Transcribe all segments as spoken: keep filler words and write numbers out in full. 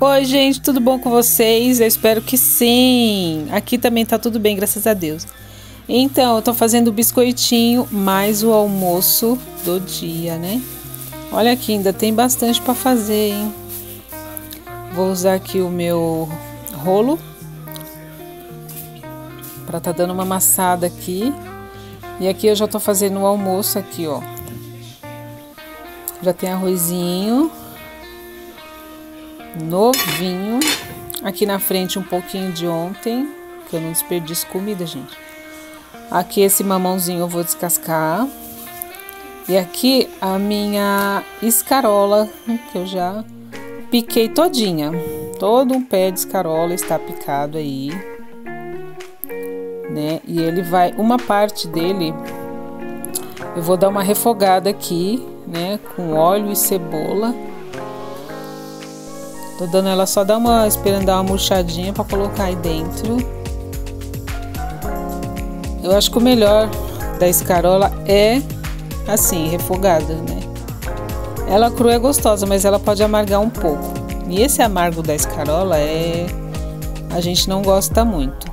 Oi, gente, tudo bom com vocês? Eu espero que sim! Aqui também tá tudo bem, graças a Deus. Então, eu tô fazendo o biscoitinho mais o almoço do dia, né? Olha aqui, ainda tem bastante pra fazer, hein? Vou usar aqui o meu rolo pra tá dando uma amassada aqui. E aqui eu já tô fazendo o almoço aqui, ó. Já tem arrozinho novinho. Aqui na frente um pouquinho de ontem, que eu não desperdiço comida, gente. Aqui esse mamãozinho eu vou descascar. E aqui a minha escarola, que eu já piquei todinha. Todo um pé de escarola está picado aí, né? E ele vai, uma parte dele eu vou dar uma refogada aqui, né, com óleo e cebola. Tô dando ela só dar uma, esperando dar uma murchadinha pra colocar aí dentro. Eu acho que o melhor da escarola é assim, refogada, né? Ela crua é gostosa, mas ela pode amargar um pouco. E esse amargo da escarola é... a gente não gosta muito.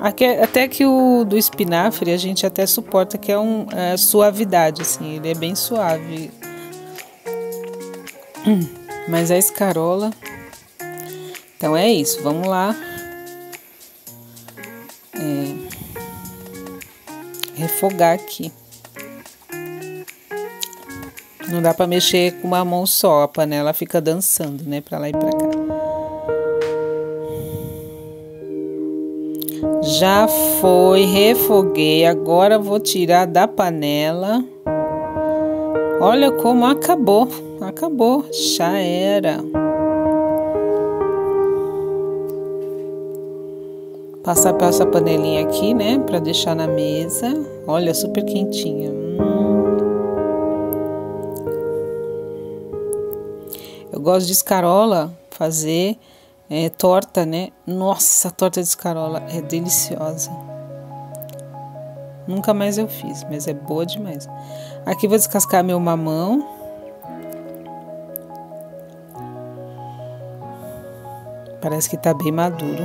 Aqui, até que o do espinafre a gente até suporta, que é um é, suavidade, assim. Ele é bem suave. Mas a escarola... Então é isso, vamos lá. É... Refogar aqui. Não dá pra mexer com uma mão só, a panela fica dançando, né? Pra lá e pra cá. Já foi, refoguei. Agora vou tirar da panela. Olha como acabou, acabou, já era. Passar para essa panelinha aqui, né, para deixar na mesa. Olha, super quentinha. Hum. Eu gosto de escarola, fazer é, torta, né? Nossa, a torta de escarola é deliciosa. Nunca mais eu fiz, mas é boa demais. Aqui vou descascar meu mamão. Parece que tá bem maduro.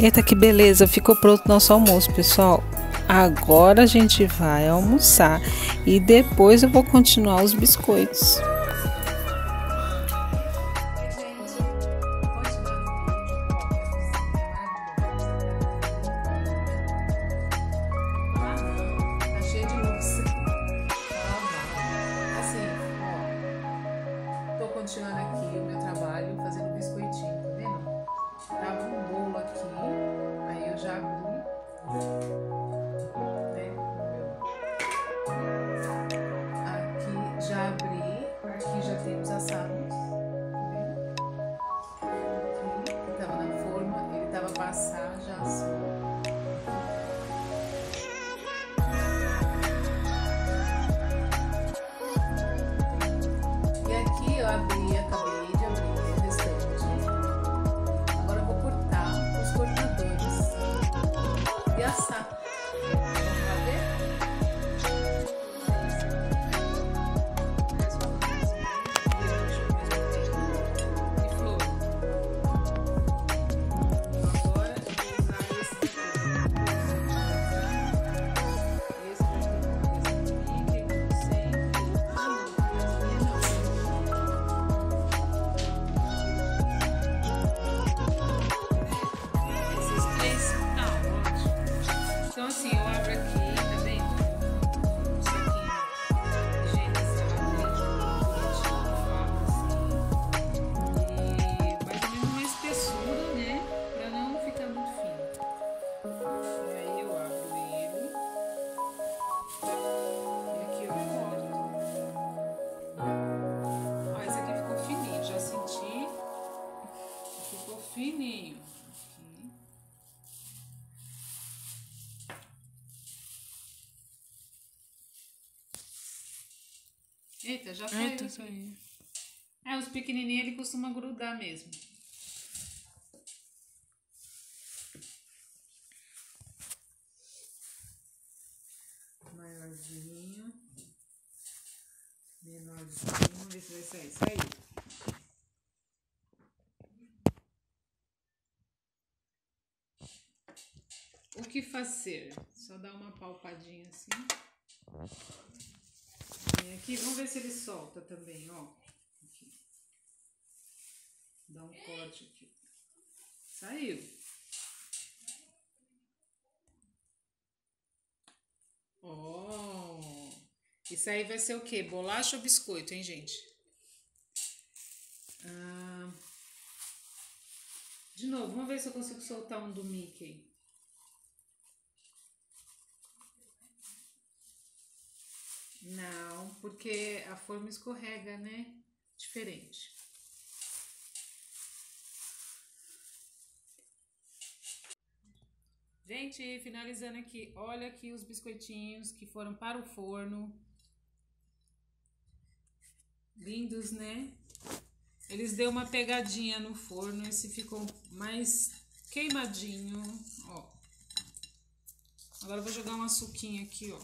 Eita, que beleza, ficou pronto o nosso almoço, pessoal. Agora a gente vai almoçar e depois eu vou continuar os biscoitos. Assim, ó, tô continuando aqui o meu trabalho, fazendo biscoitinho. vendo? Abro um bolo aqui, aí eu já abri, né? Aqui já abri, aqui já temos assados, tá vendo? Aqui, ele tava na forma, ele tava passado, já assou. Fininho aqui. Eita, já saiu. Eita, saiu. É, os pequenininhos ele costuma grudar mesmo. Maiorzinho. Menorzinho. Vamos ver se vai sair. Saiu. O que fazer? Só dar uma palpadinha assim. Vem aqui, vamos ver se ele solta também, ó. Aqui. Dá um corte aqui. Saiu. Ó. Oh. Isso aí vai ser o quê? Bolacha ou biscoito, hein, gente? Ah. De novo, vamos ver se eu consigo soltar um do Mickey. Não, porque a forma escorrega, né? Diferente. Gente, finalizando aqui. Olha aqui os biscoitinhos que foram para o forno. Lindos, né? Eles deu uma pegadinha no forno. Esse ficou mais queimadinho, ó. Agora eu vou jogar um açuquinho aqui, ó.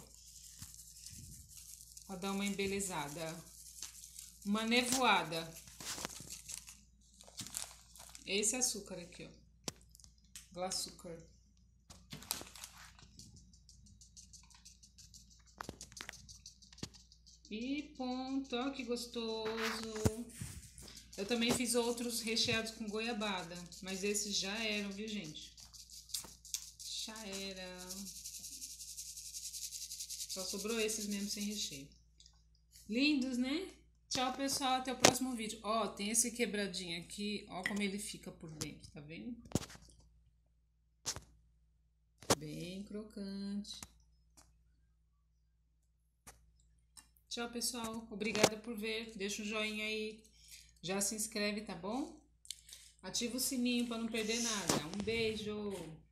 Pra dar uma embelezada. Uma nevoada. Esse açúcar aqui, ó. Glaçúcar. E ponto. Ó, que gostoso. Eu também fiz outros recheados com goiabada. Mas esses já eram, viu, gente? Já eram. Só sobrou esses mesmo sem recheio. Lindos, né? Tchau, pessoal. Até o próximo vídeo. Ó, tem esse quebradinho aqui. Ó como ele fica por dentro, tá vendo? Bem crocante. Tchau, pessoal. Obrigada por ver. Deixa um joinha aí. Já se inscreve, tá bom? Ativa o sininho pra não perder nada. Um beijo!